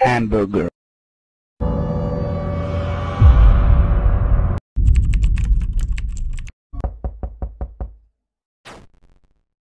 hamburger.